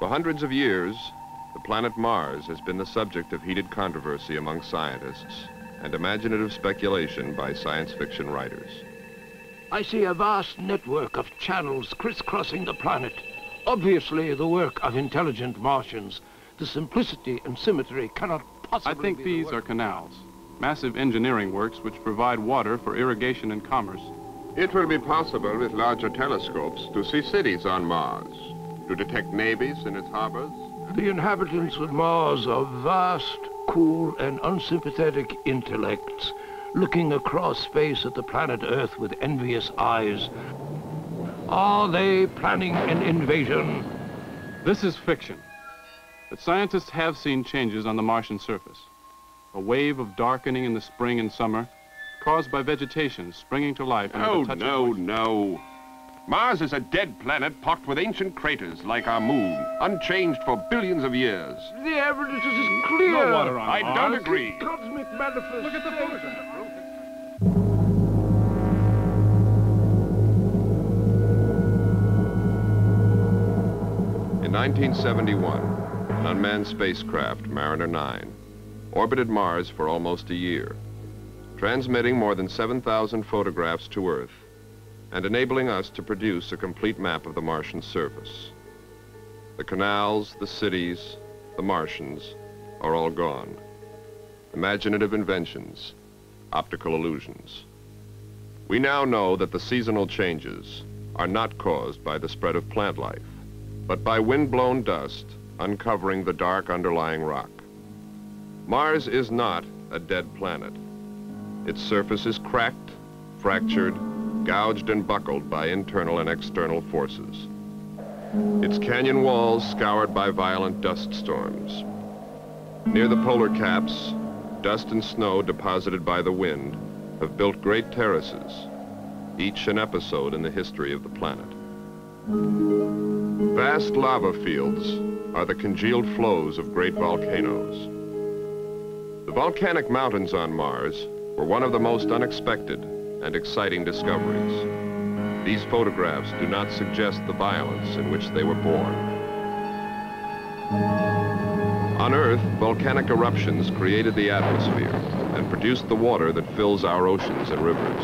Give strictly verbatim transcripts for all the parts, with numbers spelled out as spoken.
For hundreds of years, the planet Mars has been the subject of heated controversy among scientists and imaginative speculation by science fiction writers. I see a vast network of channels crisscrossing the planet, obviously the work of intelligent Martians. The simplicity and symmetry cannot possibly be... I think these are canals, massive engineering works which provide water for irrigation and commerce. It will be possible with larger telescopes to see cities on Mars, to detect navies in its harbors. The inhabitants of Mars are vast, cool, and unsympathetic intellects, looking across space at the planet Earth with envious eyes. Are they planning an invasion? This is fiction, but scientists have seen changes on the Martian surface. A wave of darkening in the spring and summer, caused by vegetation springing to life. Oh, no, no. Mars is a dead planet pocked with ancient craters like our moon, unchanged for billions of years. The evidence is clear. No water on I Mars. Don't agree. Cosmic manifest. Look at the photograph. In nineteen seventy-one, an unmanned spacecraft, Mariner nine, orbited Mars for almost a year, transmitting more than seven thousand photographs to Earth and enabling us to produce a complete map of the Martian surface. The canals, the cities, the Martians are all gone. Imaginative inventions, optical illusions. We now know that the seasonal changes are not caused by the spread of plant life, but by wind-blown dust uncovering the dark underlying rock. Mars is not a dead planet. Its surface is cracked, fractured, gouged and buckled by internal and external forces. Its canyon walls scoured by violent dust storms. Near the polar caps, dust and snow deposited by the wind have built great terraces, each an episode in the history of the planet. Vast lava fields are the congealed flows of great volcanoes. The volcanic mountains on Mars were one of the most unexpected and exciting discoveries. These photographs do not suggest the violence in which they were born. On Earth, volcanic eruptions created the atmosphere and produced the water that fills our oceans and rivers.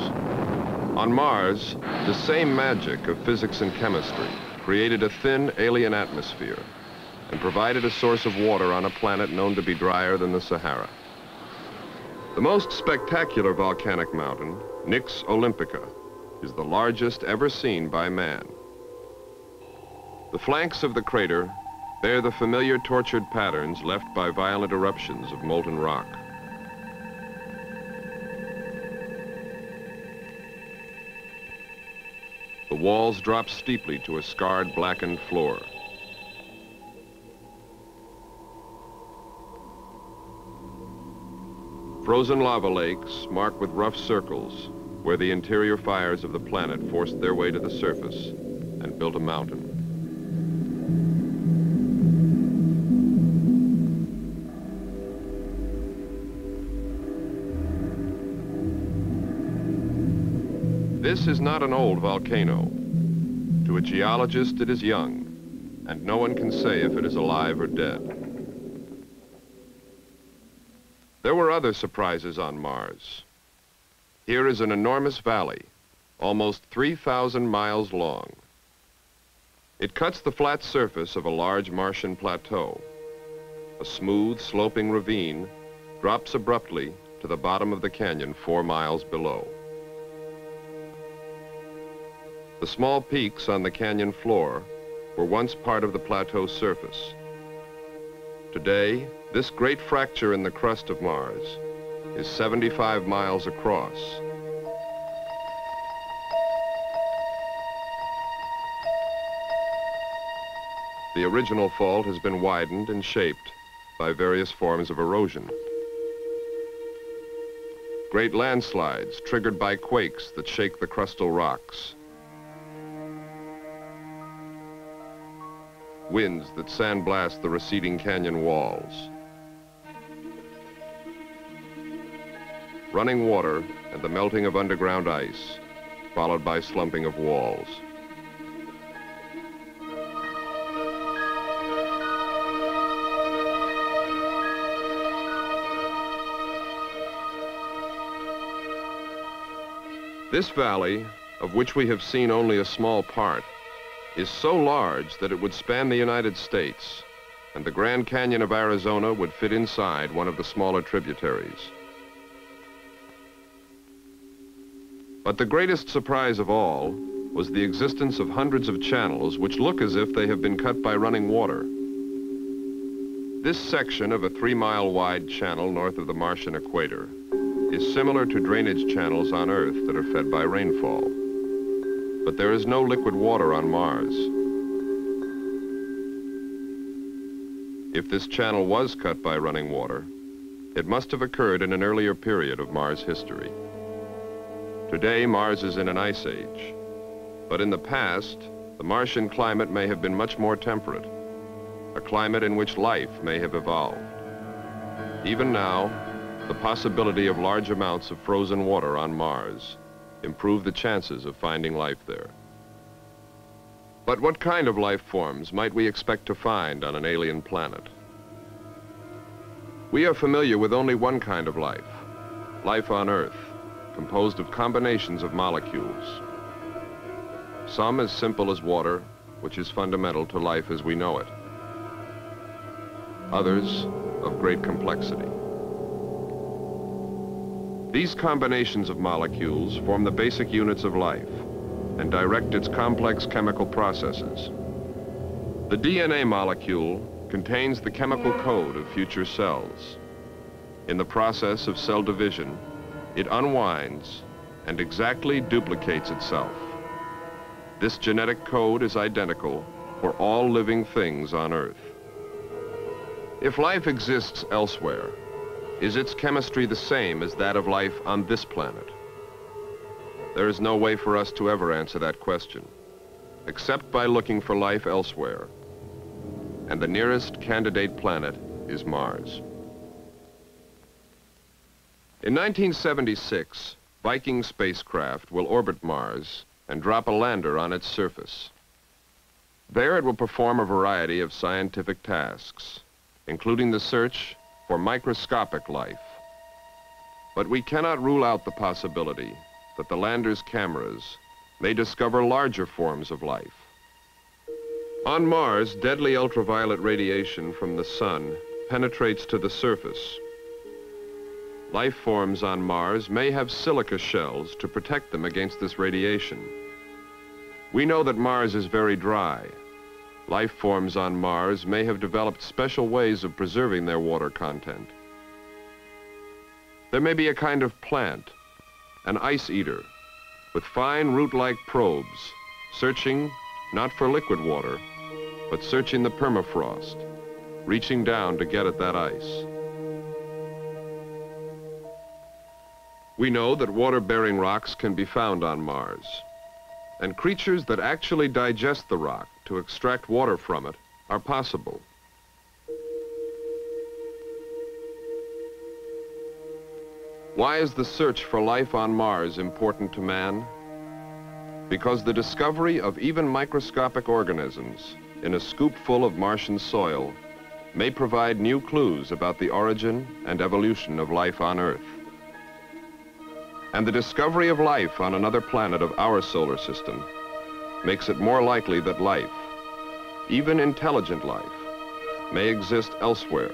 On Mars, the same magic of physics and chemistry created a thin alien atmosphere and provided a source of water on a planet known to be drier than the Sahara. The most spectacular volcanic mountain, Nyx Olympica, is the largest ever seen by man. The flanks of the crater bear the familiar tortured patterns left by violent eruptions of molten rock. The walls drop steeply to a scarred, blackened floor. Frozen lava lakes marked with rough circles where the interior fires of the planet forced their way to the surface and built a mountain. This is not an old volcano. To a geologist, it is young, and no one can say if it is alive or dead. There were other surprises on Mars. Here is an enormous valley, almost three thousand miles long. It cuts the flat surface of a large Martian plateau. A smooth, sloping ravine drops abruptly to the bottom of the canyon four miles below. The small peaks on the canyon floor were once part of the plateau surface. Today, this great fracture in the crust of Mars is seventy-five miles across. The original fault has been widened and shaped by various forms of erosion. Great landslides triggered by quakes that shake the crustal rocks. Winds that sandblast the receding canyon walls. Running water and the melting of underground ice, followed by slumping of walls. This valley, of which we have seen only a small part, is so large that it would span the United States, and the Grand Canyon of Arizona would fit inside one of the smaller tributaries. But the greatest surprise of all was the existence of hundreds of channels which look as if they have been cut by running water. This section of a three-mile wide channel north of the Martian equator is similar to drainage channels on Earth that are fed by rainfall. But there is no liquid water on Mars. If this channel was cut by running water, it must have occurred in an earlier period of Mars history. Today, Mars is in an ice age, but in the past, the Martian climate may have been much more temperate, a climate in which life may have evolved. Even now, the possibility of large amounts of frozen water on Mars improve the chances of finding life there. But what kind of life forms might we expect to find on an alien planet? We are familiar with only one kind of life, life on Earth, composed of combinations of molecules. Some as simple as water, which is fundamental to life as we know it. Others of great complexity. These combinations of molecules form the basic units of life and direct its complex chemical processes. The D N A molecule contains the chemical code of future cells. In the process of cell division, it unwinds and exactly duplicates itself. This genetic code is identical for all living things on Earth. If life exists elsewhere, is its chemistry the same as that of life on this planet? There is no way for us to ever answer that question, except by looking for life elsewhere. And the nearest candidate planet is Mars. In nineteen seventy-six, Viking spacecraft will orbit Mars and drop a lander on its surface. There it will perform a variety of scientific tasks, including the search for microscopic life. But we cannot rule out the possibility that the lander's cameras may discover larger forms of life. On Mars, deadly ultraviolet radiation from the sun penetrates to the surface. Life forms on Mars may have silica shells to protect them against this radiation. We know that Mars is very dry. Life forms on Mars may have developed special ways of preserving their water content. There may be a kind of plant, an ice eater, with fine root-like probes, searching not for liquid water, but searching the permafrost, reaching down to get at that ice. We know that water-bearing rocks can be found on Mars, and creatures that actually digest the rock to extract water from it are possible. Why is the search for life on Mars important to man? Because the discovery of even microscopic organisms in a scoopful of Martian soil may provide new clues about the origin and evolution of life on Earth. And the discovery of life on another planet of our solar system makes it more likely that life, even intelligent life, may exist elsewhere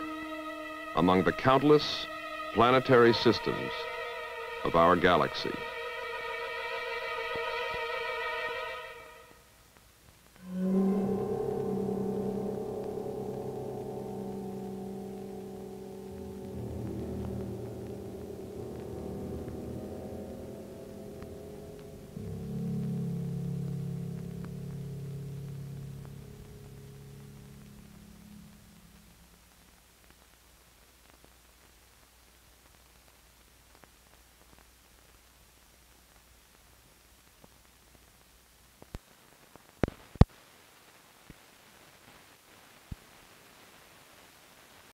among the countless planetary systems of our galaxy.